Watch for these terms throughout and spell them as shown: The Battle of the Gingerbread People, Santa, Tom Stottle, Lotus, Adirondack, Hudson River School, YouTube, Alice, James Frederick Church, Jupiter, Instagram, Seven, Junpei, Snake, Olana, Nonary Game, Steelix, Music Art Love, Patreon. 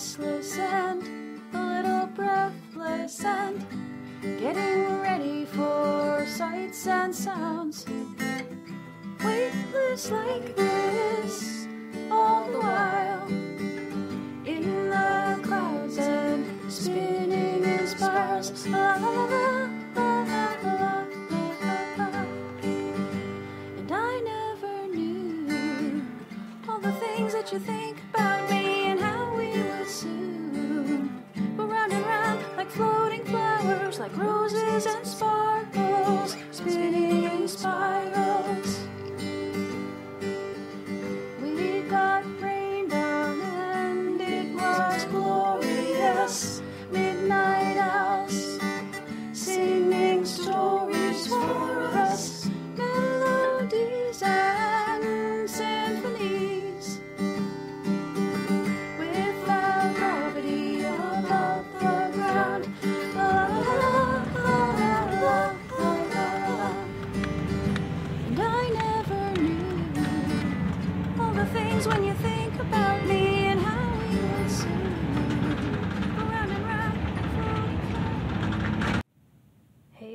restless and a little breathless and getting ready for sights and sounds. Weightless like this all the while, in the clouds and spinning in spires. La, la, la, la, la, la, la, la. And I never knew all the things that you think about me and how we would soon go round and round like floating flowers, like roses and sparkles, spinning in spirals. We got rain down and it was glorious. Midnight owls singing stories for us, melodies and symphonies. With the gravity above the ground, la la la la la la la. And I never knew all the things when you think about me and how we would sing.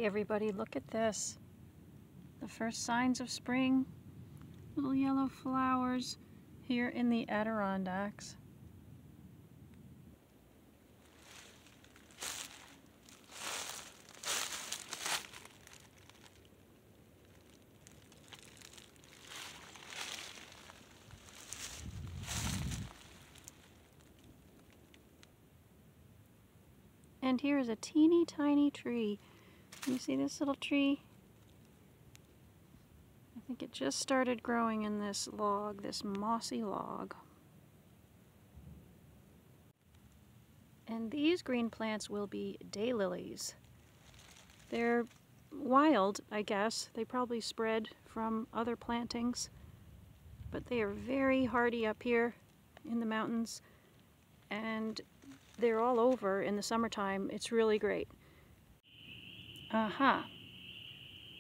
Everybody, look at this. The first signs of spring. Little yellow flowers here in the Adirondacks. And here is a teeny tiny tree. You see this little tree? I think it just started growing in this log, this mossy log. And these green plants will be daylilies. They're wild, I guess. They probably spread from other plantings, but they are very hardy up here in the mountains, and they're all over in the summertime. It's really great. Aha!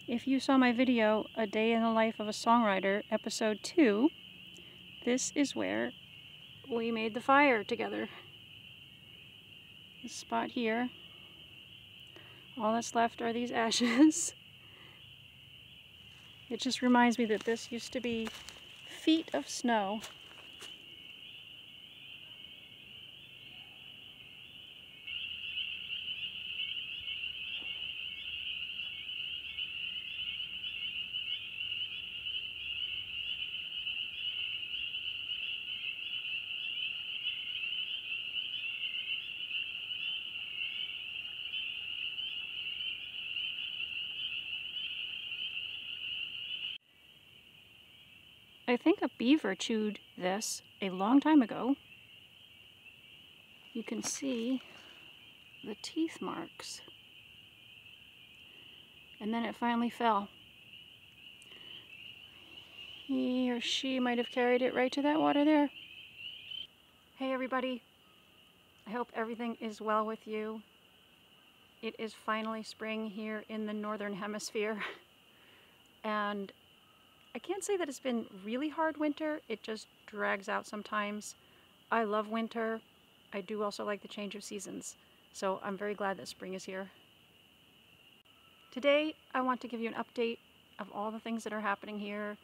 If you saw my video, A Day in the Life of a Songwriter, episode 2, this is where we made the fire together. This spot here. All that's left are these ashes. It just reminds me that this used to be feet of snow. I think a beaver chewed this a long time ago. You can see the teeth marks. And then it finally fell. He or she might have carried it right to that water there. Hey everybody, I hope everything is well with you. It is finally spring here in the Northern Hemisphere. And I can't say that it's been really hard winter, it just drags out sometimes. I love winter. I do also like the change of seasons, so I'm very glad that spring is here. Today I want to give you an update of all the things that are happening here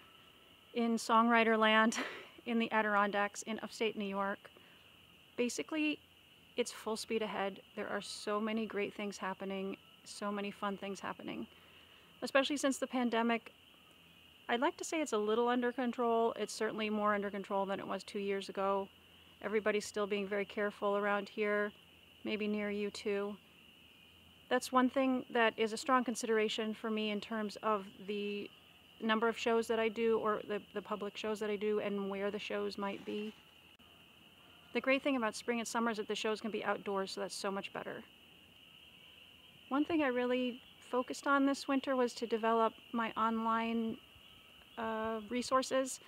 in songwriter land, in the Adirondacks, in upstate New York. Basically, it's full speed ahead. There are so many great things happening, so many fun things happening, especially since the pandemic. I'd like to say it's a little under control. It's certainly more under control than it was 2 years ago. Everybody's still being very careful around here, maybe near you too. That's one thing that is a strong consideration for me in terms of the number of shows that I do, or the public shows that I do, and where the shows might be. The great thing about spring and summer is that the shows can be outdoors, so that's so much better. One thing I really focused on this winter was to develop my online resources.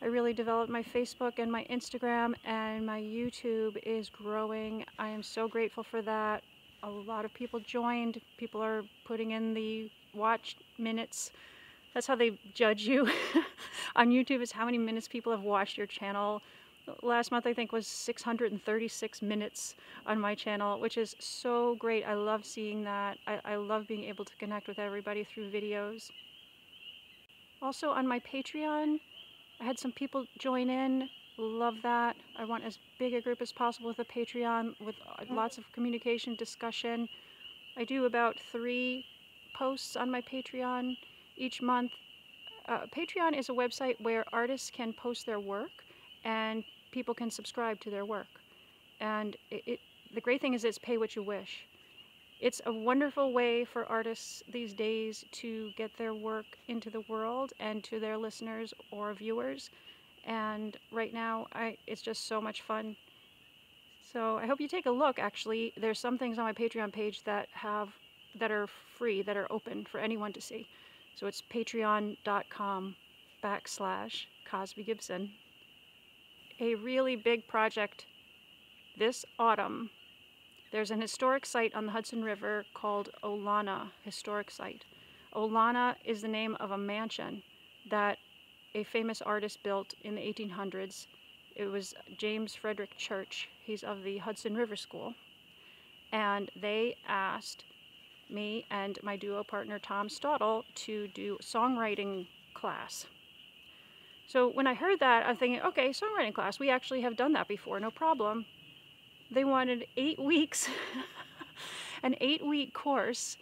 I really developed my Facebook and my Instagram, and my YouTube is growing. I am so grateful for that. A lot of people joined. People are putting in the watch minutes. That's how they judge you on YouTube, is how many minutes people have watched your channel. last month I think was 636 minutes on my channel, which is so great. I love seeing that. I love being able to connect with everybody through videos. Also on my Patreon, I had some people join in. Love that. I want as big a group as possible with a Patreon, with lots of communication, discussion. I do about 3 posts on my Patreon each month. Patreon is a website where artists can post their work and people can subscribe to their work. And the great thing is it's pay what you wish. It's a wonderful way for artists these days to get their work into the world and to their listeners or viewers. And right now, it's just so much fun. So I hope you take a look. Actually, there's some things on my Patreon page that are free, that are open for anyone to see. So it's patreon.com/Cosby Gibson. A really big project this autumn. There's an historic site on the Hudson River called Olana Historic Site. Olana is the name of a mansion that a famous artist built in the 1800s. It was James Frederick Church. He's of the Hudson River School. And they asked me and my duo partner Tom Stottle to do songwriting class. So when I heard that, I'm thinking, okay, songwriting class. We actually have done that before, no problem. They wanted 8 weeks, an 8-week course,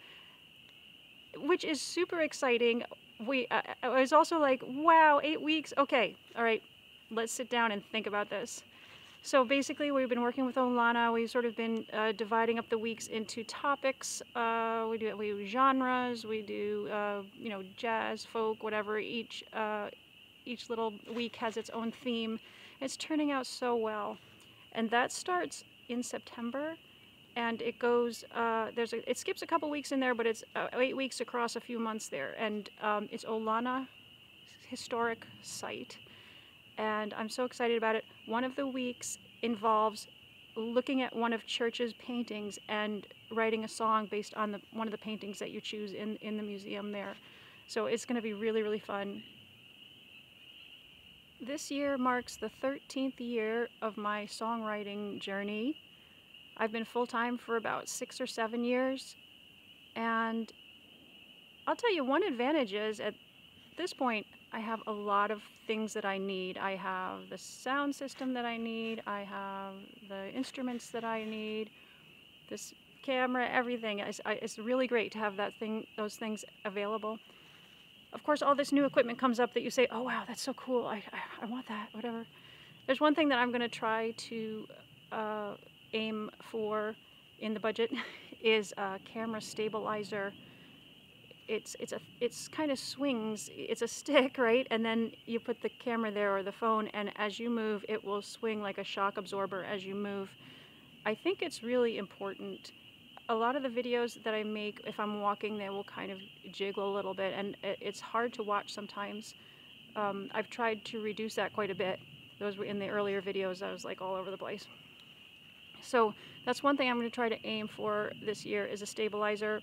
which is super exciting. I was also like, wow, 8 weeks, okay, all right, let's sit down and think about this. So basically we've been working with Olana. We've sort of been dividing up the weeks into topics. We do genres, we do you know, jazz, folk, whatever. Each little week has its own theme. It's turning out so well. And that starts in September. And it goes, it skips a couple weeks in there, but it's 8 weeks across a few months there. And it's Olana Historic Site. And I'm so excited about it. One of the weeks involves looking at one of Church's paintings and writing a song based on one of the paintings that you choose in the museum there. So it's gonna be really, really fun. This year marks the 13th year of my songwriting journey. I've been full-time for about 6 or 7 years, and I'll tell you, one advantage is at this point I have a lot of things that I need. I have the sound system that I need, I have the instruments that I need, this camera, everything. It's really great to have those things available. Of course, all this new equipment comes up that you say, oh wow, that's so cool, I want that, whatever. There's one thing that I'm going to try to aim for in the budget is a camera stabilizer. It's kind of swings. It's a stick, right? And then you put the camera there or the phone, and as you move, it will swing like a shock absorber as you move. I think it's really important. A lot of the videos that I make, if I'm walking, they will kind of jiggle a little bit, and it's hard to watch sometimes. I've tried to reduce that quite a bit. Those were in the earlier videos. I was like all over the place. So that's one thing I'm going to try to aim for this year, is a stabilizer.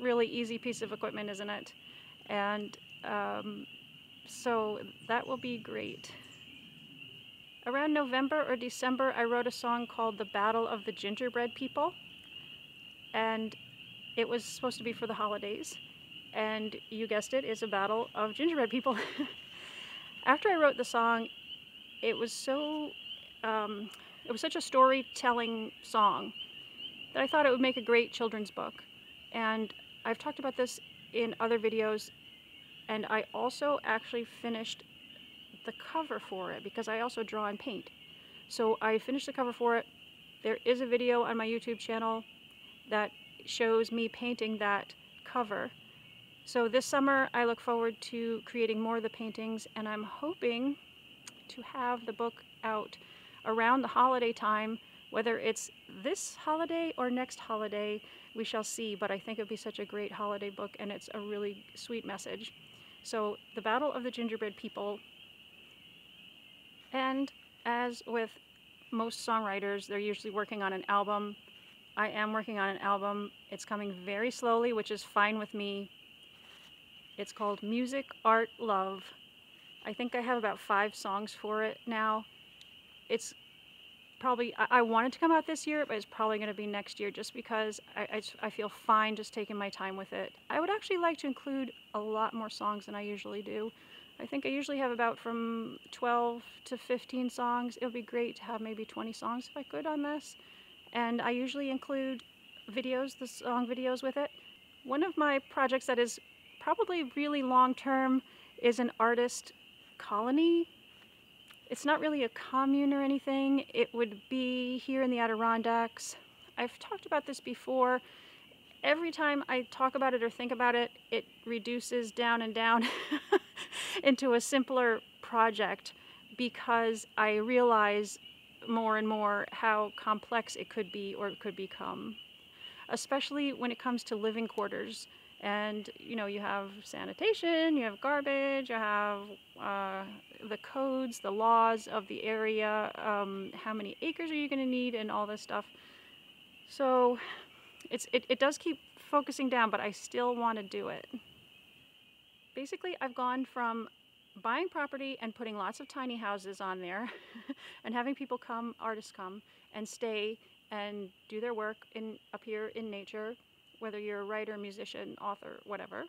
Really easy piece of equipment, isn't it? And so that will be great. Around November or December, I wrote a song called The Battle of the Gingerbread People. And it was supposed to be for the holidays. And you guessed it, it's a battle of gingerbread people. After I wrote the song, it was so... it was such a storytelling song that I thought it would make a great children's book. And I've talked about this in other videos, and I also actually finished the cover for it because I also draw and paint. So I finished the cover for it. There is a video on my YouTube channel that shows me painting that cover. So this summer I look forward to creating more of the paintings, and I'm hoping to have the book out around the holiday time. Whether it's this holiday or next holiday, we shall see, but I think it'd be such a great holiday book, and it's a really sweet message. So, The Battle of the Gingerbread People. And as with most songwriters, they're usually working on an album. I am working on an album. It's coming very slowly, which is fine with me. It's called Music Art Love. I think I have about 5 songs for it now. it's probably, I wanted to come out this year, but it's probably going to be next year just because I feel fine just taking my time with it. I would actually like to include a lot more songs than I usually do. I think I usually have about from 12 to 15 songs. It would be great to have maybe 20 songs if I could on this. And I usually include videos, the song videos with it. One of my projects that is probably really long-term is an artist colony. It's not really a commune or anything. It would be here in the Adirondacks. I've talked about this before. Every time I talk about it or think about it, it reduces down and down into a simpler project because I realize more and more how complex it could be or it could become, especially when it comes to living quarters. And, you know, you have sanitation, you have garbage, you have the codes, the laws of the area, how many acres are you going to need, and all this stuff. So It does keep focusing down, but I still want to do it. Basically, I've gone from buying property and putting lots of tiny houses on there and having people come, artists come, and stay and do their work in up here in nature, whether you're a writer, musician, author, whatever.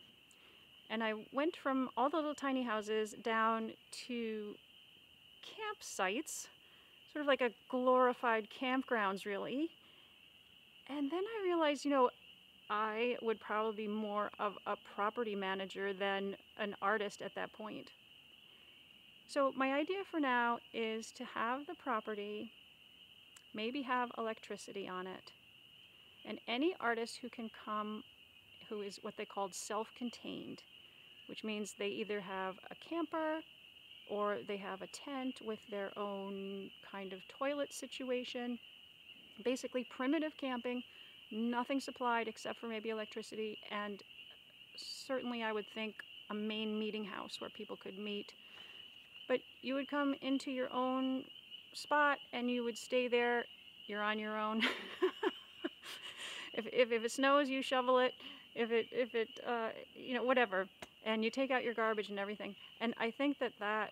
And I went from all the little tiny houses down to campsites, sort of like a glorified campgrounds, really. And then I realized, you know, I would probably be more of a property manager than an artist at that point. So my idea for now is to have the property, maybe have electricity on it, and any artist who can come who is what they called self-contained, which means they either have a camper or they have a tent with their own kind of toilet situation. Basically primitive camping, nothing supplied except for maybe electricity, and certainly I would think a main meeting house where people could meet. But you would come into your own spot and you would stay there. You're on your own. If it snows, you shovel it. If it you know, whatever, and you take out your garbage and everything. And I think that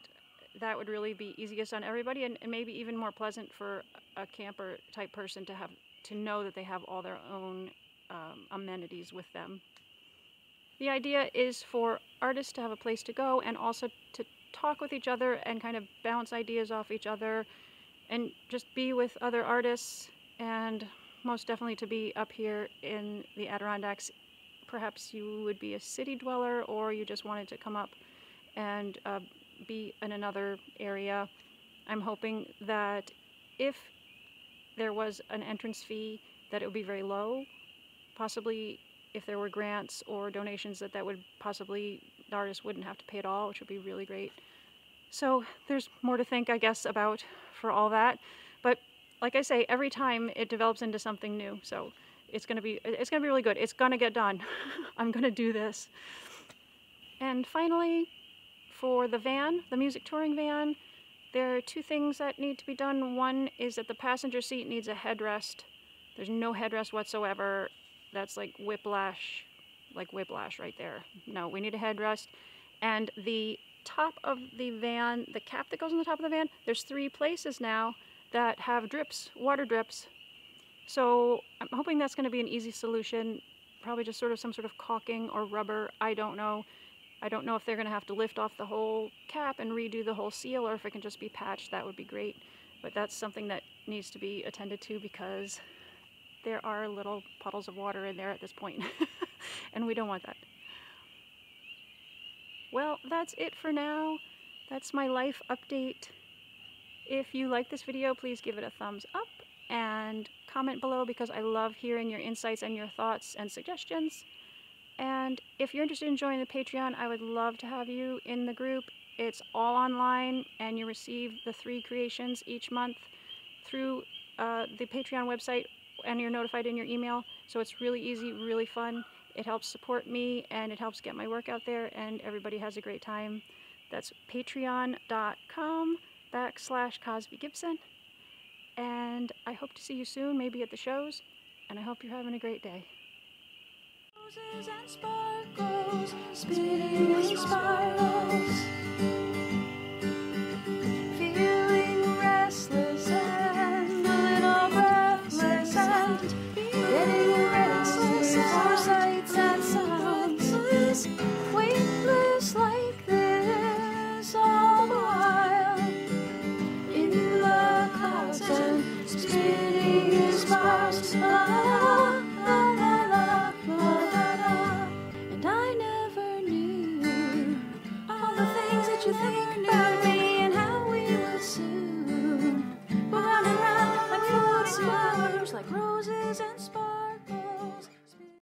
would really be easiest on everybody, and maybe even more pleasant for a camper type person to have, to know that they have all their own amenities with them. The idea is for artists to have a place to go and also to talk with each other and kind of bounce ideas off each other and just be with other artists, and most definitely to be up here in the Adirondacks. Perhaps you would be a city dweller or you just wanted to come up and be in another area. I'm hoping that if there was an entrance fee, that it would be very low. Possibly if there were grants or donations, that would possibly, the artist wouldn't have to pay at all, which would be really great. So there's more to think, I guess, about for all that. But like I say, every time it develops into something new. So it's gonna be really good. It's gonna get done. I'm gonna do this. And finally, for the van, the music touring van, there are two things that need to be done. One is that the passenger seat needs a headrest. There's no headrest whatsoever. That's like whiplash right there. No, we need a headrest. And the top of the van, the cap that goes on the top of the van, there's three places now that have drips, water drips. So I'm hoping that's going to be an easy solution. Probably just sort of some sort of caulking or rubber, I don't know. I don't know if they're going to have to lift off the whole cap and redo the whole seal, or if it can just be patched, that would be great. But that's something that needs to be attended to because there are little puddles of water in there at this point, and we don't want that. Well, that's it for now. That's my life update. If you like this video, please give it a thumbs up and comment below because I love hearing your insights and your thoughts and suggestions. And if you're interested in joining the Patreon, I would love to have you in the group. It's all online, and you receive the 3 creations each month through the Patreon website, and you're notified in your email. So it's really easy, really fun. It helps support me, and it helps get my work out there, and everybody has a great time. That's patreon.com/Cosby Gibson. And I hope to see you soon, maybe at the shows, and I hope you're having a great day. Roses and sparkles, spinning spirals, feeling restless. you think about?